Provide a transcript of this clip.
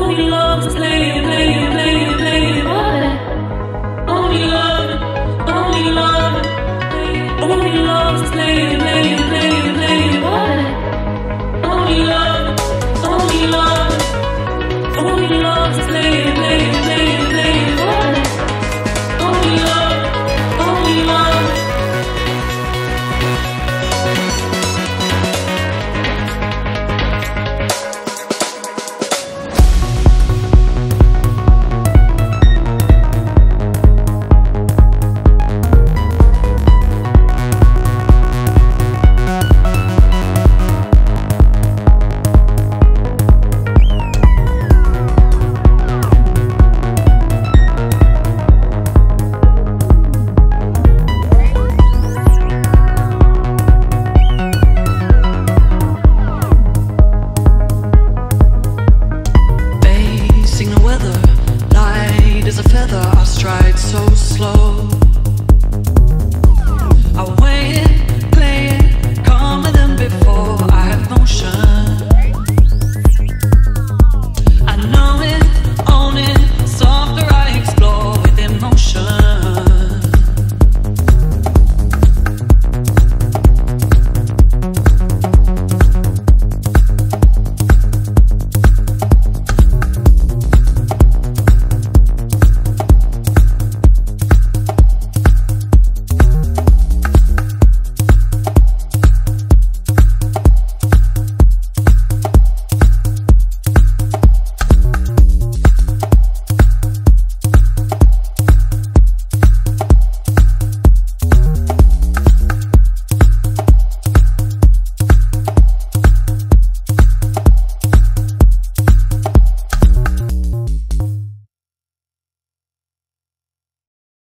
Only love to play.